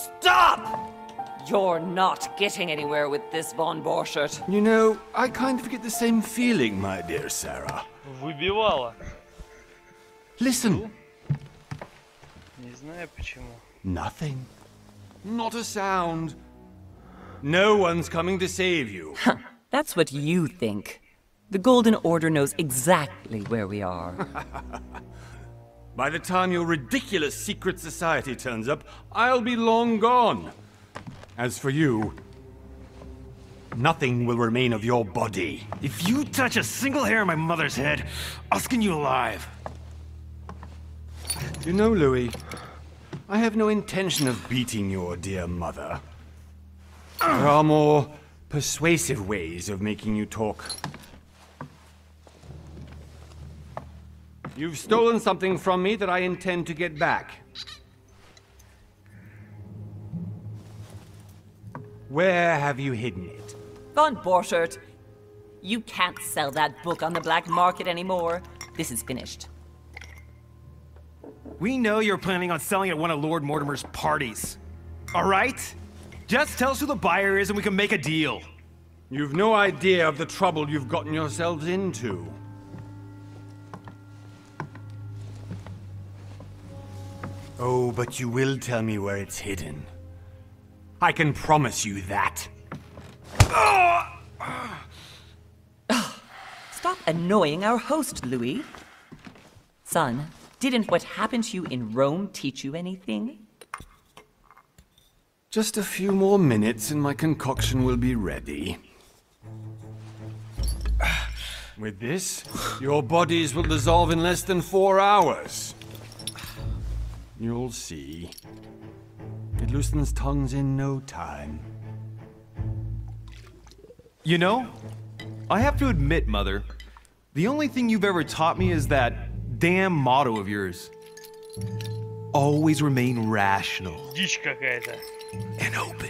Stop! You're not getting anywhere with this, Von Borchardt. You know, I kind of get the same feeling, my dear Sarah. Listen. Nothing. Not a sound. No one's coming to save you. Huh. That's what you think. The Golden Order knows exactly where we are. By the time your ridiculous secret society turns up, I'll be long gone. As for you, nothing will remain of your body. If you touch a single hair on my mother's head, I'll skin you alive. You know, Louis, I have no intention of beating your dear mother. There are more persuasive ways of making you talk. You've stolen something from me that I intend to get back. Where have you hidden it? Von Borchardt, you can't sell that book on the black market anymore. This is finished. We know you're planning on selling at one of Lord Mortimer's parties. All right? Just tell us who the buyer is and we can make a deal. You've no idea of the trouble you've gotten yourselves into. Oh, but you will tell me where it's hidden. I can promise you that. Stop annoying our host, Louis. Son, didn't what happened to you in Rome teach you anything? Just a few more minutes and my concoction will be ready. With this, your bodies will dissolve in less than 4 hours. You'll see. It loosens tongues in no time. You know, I have to admit, Mother, the only thing you've ever taught me is that damn motto of yours. Always remain rational. And open.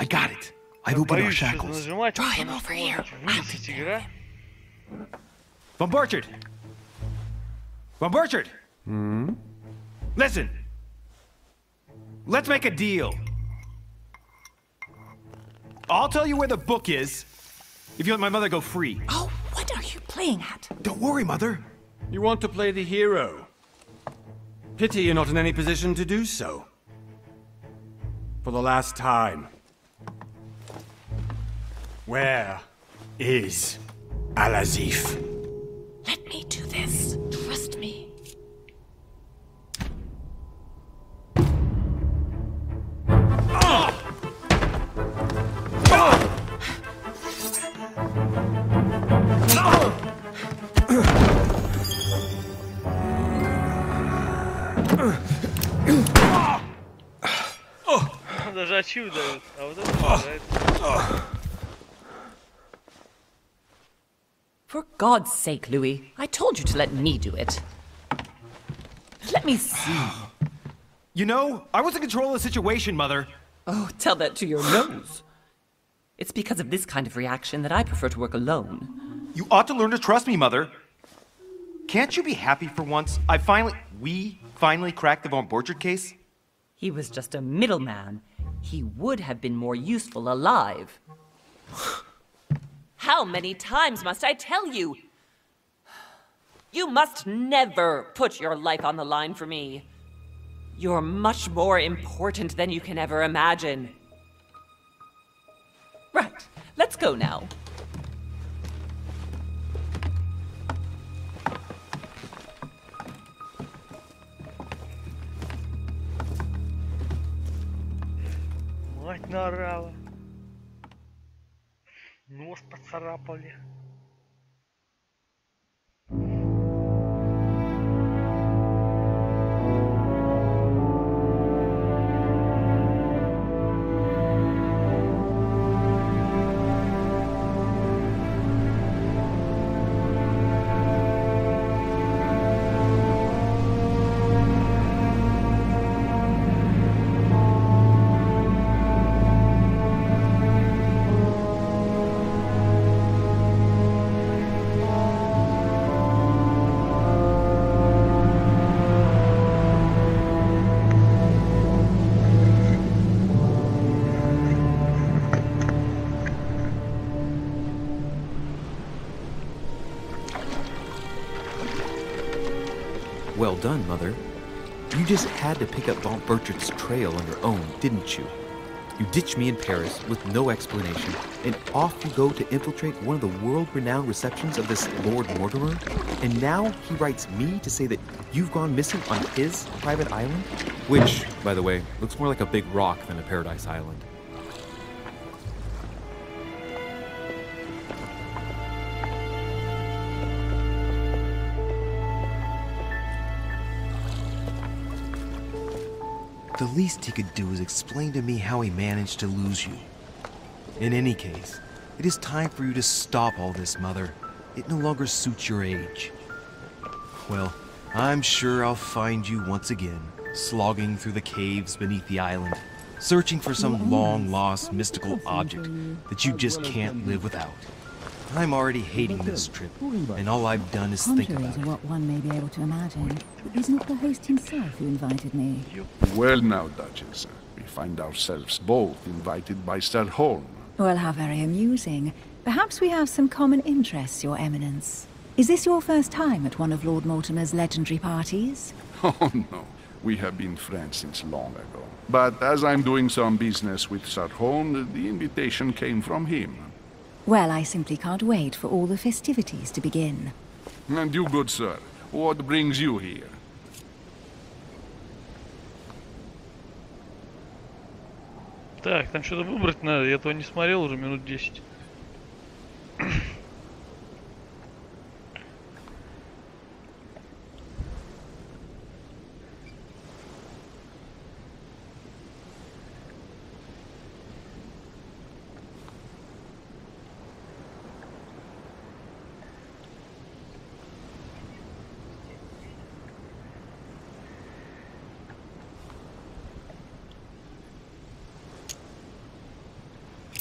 I got it. I've opened our shackles. Draw him over here. Von Borchardt! Von Borchardt! Hmm? Listen! Let's make a deal. I'll tell you where the book is if you let my mother go free. Oh, what are you playing at? Don't worry, Mother. You want to play the hero. Pity you're not in any position to do so. For the last time. Where is Al-Azif? Let me do this. Trust me. For God's sake, Louis, I told you to let me do it. Let me see. You know, I was in control of the situation, Mother. Oh, tell that to your nose. It's because of this kind of reaction that I prefer to work alone. You ought to learn to trust me, Mother. Can't you be happy for once? We finally cracked the Von Borchardt case? He was just a middleman. He would have been more useful alive. How many times must I tell you? You must never put your life on the line for me. You're much more important than you can ever imagine. Right, let's go now. Мать наорала. Нож поцарапали. done, Mother. You just had to pick up Von Borchardt's trail on your own, didn't you? You ditch me in Paris with no explanation, and off you go to infiltrate one of the world-renowned receptions of this Lord Mortimer, and now he writes me to say that you've gone missing on his private island? Which, by the way, looks more like a big rock than a paradise island. The least he could do is explain to me how he managed to lose you. In any case, it is time for you to stop all this, Mother. It no longer suits your age. Well, I'm sure I'll find you once again, slogging through the caves beneath the island, searching for some long-lost mystical object that you just can't live without. I'm already hating this trip, and all I've done is think about it. Contrary to what one may be able to imagine, it was not the host himself who invited me. Well now, Duchess, we find ourselves both invited by Sir Holm. Well, how very amusing. Perhaps we have some common interests, Your Eminence. Is this your first time at one of Lord Mortimer's legendary parties? Oh no, we have been friends since long ago. But as I'm doing some business with Sir Holm, the invitation came from him. Well, I simply can't wait for all the festivities to begin. And you, good sir, what brings you here? Так, там что-то выбрать надо, я этого не смотрел уже минут 10.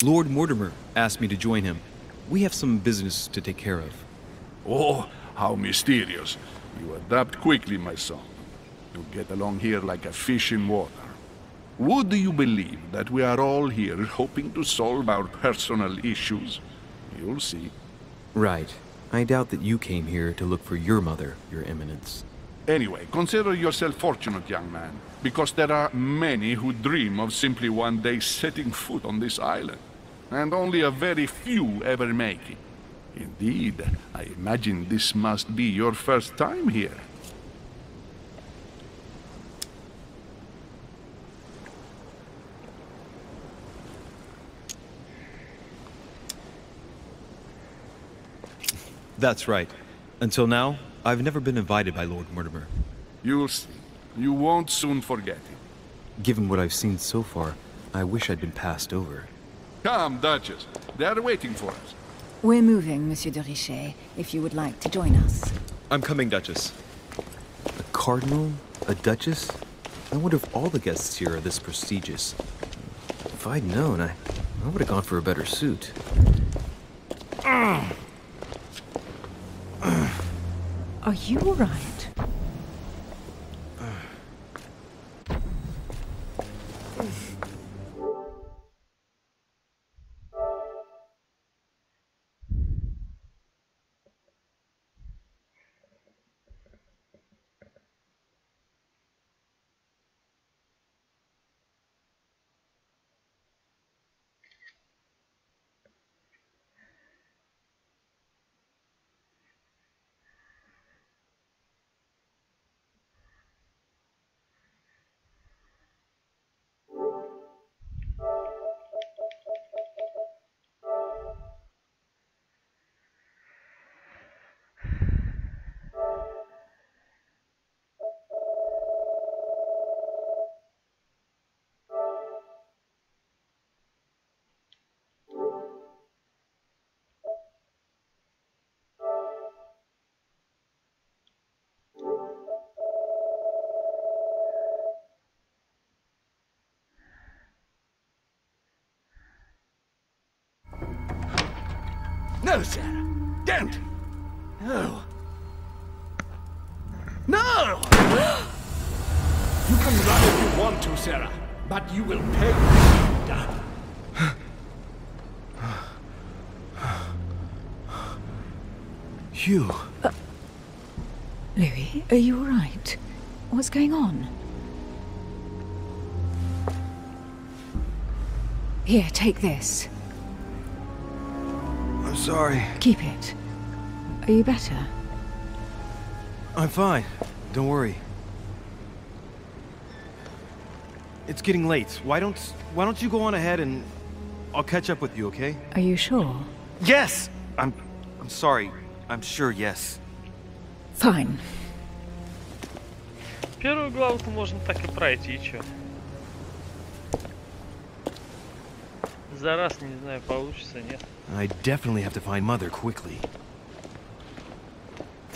Lord Mortimer asked me to join him. We have some business to take care of. Oh, how mysterious. You adapt quickly, my son. You get along here like a fish in water. Would you believe that we are all here hoping to solve our personal issues? You'll see. Right. I doubt that you came here to look for your mother, Your Eminence. Anyway, consider yourself fortunate, young man, because there are many who dream of simply one day setting foot on this island. And only a very few ever make it. Indeed, I imagine this must be your first time here. That's right. Until now, I've never been invited by Lord Mortimer. You'll see. You won't soon forget it. Given what I've seen so far, I wish I'd been passed over. Come, Duchess. They're waiting for us. We're moving, Monsieur de Richet, if you would like to join us. I'm coming, Duchess. A cardinal? A duchess? I wonder if all the guests here are this prestigious. If I'd known, I would have gone for a better suit. Are you all right? No, Sarah. Don't! No. No! You can run if you want to, Sarah, but you will pay what you've done. Hugh. Louis, are you all right? What's going on? Here, take this. I'm sorry. Keep it. Are you better? I'm fine. Don't worry. It's getting late. Why don't you go on ahead and I'll catch up with you, okay? Are you sure? Yes! I'm sorry. I'm sure, yes. Fine. Первую главку можно так и пройти, чё? За раз не знаю, получится нет. I definitely have to find Mother quickly.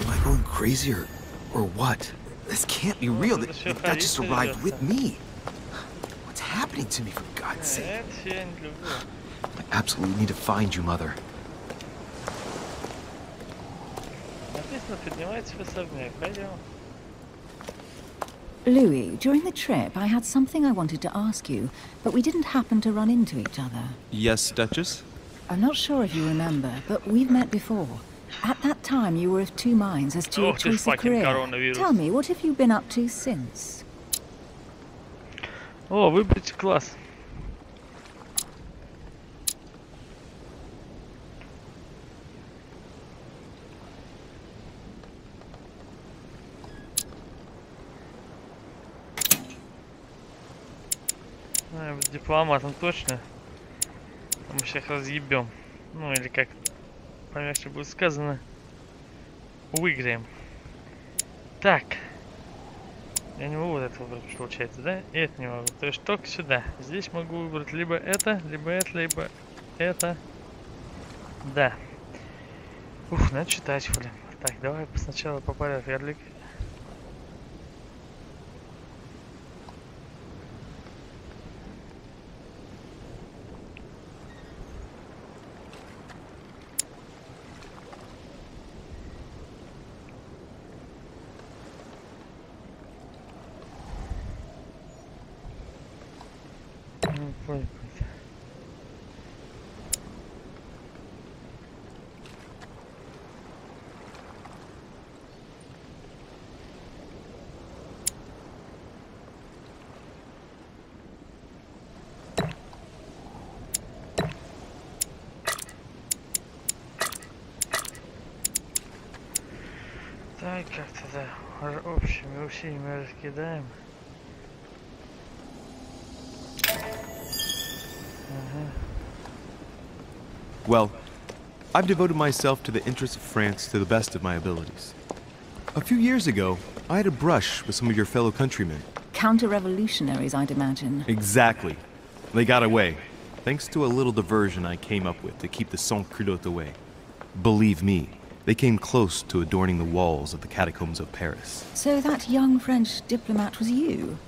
Am I going crazy or what? This can't be real. That just arrived with me. What's happening to me, for God's sake? I absolutely need to find you, Mother. Написано, поднимайтесь в особняк. Пойдем. Louis, during the trip, I had something I wanted to ask you, but we didn't happen to run into each other. Yes, Duchess? I'm not sure if you remember, but we've met before. At that time, you were of two minds as to your choice of career. Tell me, what have you been up to since? Oh, выбрать класс. Дипломатом точно. Мы всех разъебем. Ну или как помягче будет сказано, выиграем. Так. Я не могу вот это выбрать, получается, да? И это не могу. То есть только сюда. Здесь могу выбрать либо это, либо это, либо это. Да. Ух, надо читать, блин. Так, давай сначала по порядку. Ярлик. Как-то общими усилиями раскидаем. Well, I've devoted myself to the interests of France to the best of my abilities. A few years ago, I had a brush with some of your fellow countrymen. Counter-revolutionaries, I'd imagine. Exactly. They got away, thanks to a little diversion I came up with to keep the sans-culottes away. Believe me. They came close to adorning the walls of the catacombs of Paris. So that young French diplomat was you?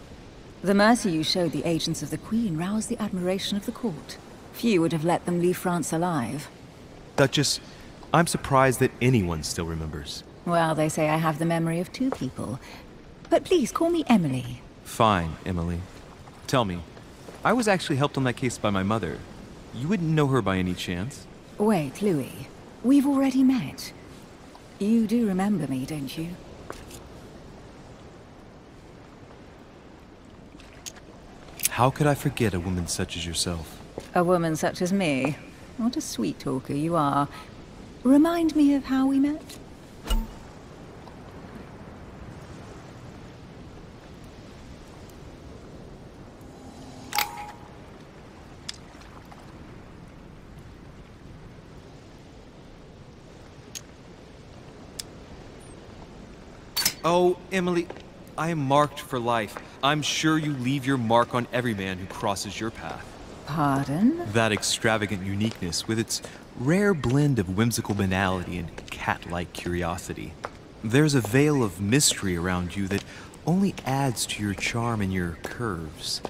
The mercy you showed the agents of the Queen roused the admiration of the court. Few would have let them leave France alive. Duchess, I'm surprised that anyone still remembers. Well, they say I have the memory of two people. But please, call me Emily. Fine, Emily. Tell me, I was actually helped on that case by my mother. You wouldn't know her by any chance? Wait, Louis. We've already met. You do remember me, don't you? How could I forget a woman such as yourself? A woman such as me? What a sweet talker you are. Remind me of how we met? Oh, Emily, I am marked for life. I'm sure you leave your mark on every man who crosses your path. Pardon? That extravagant uniqueness with its rare blend of whimsical banality and cat-like curiosity. There's a veil of mystery around you that only adds to your charm and your curves.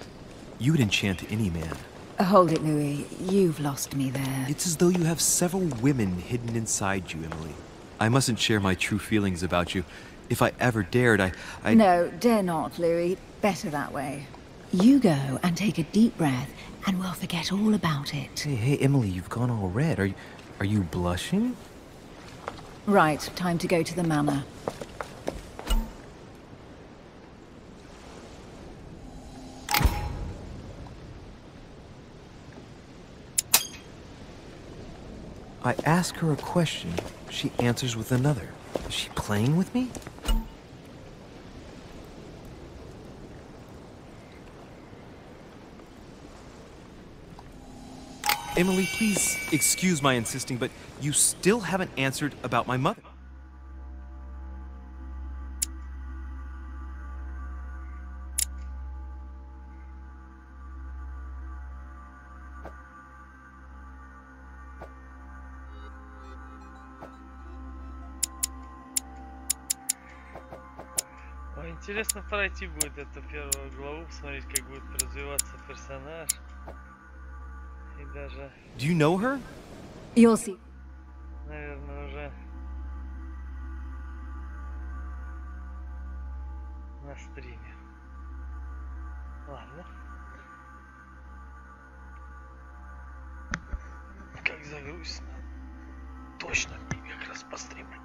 You would enchant any man. Hold it, Louis. You've lost me there. It's as though you have several women hidden inside you, Emily. I mustn't share my true feelings about you. If I ever dared, I... No, dare not, Louis. Better that way. You go and take a deep breath, and we'll forget all about it. Hey, Emily, you've gone all red. Are you blushing? Right, time to go to the manor. I ask her a question, she answers with another. Is she playing with me? Emily, please excuse my insisting, but you still haven't answered about my mother. Интересно пройти будет эту первую главу, посмотреть, как будет развиваться персонаж. И даже... Do you know her? You'll see. Наверное, уже на стриме. Ладно. Как загрузится. Точно, я как раз постримлю.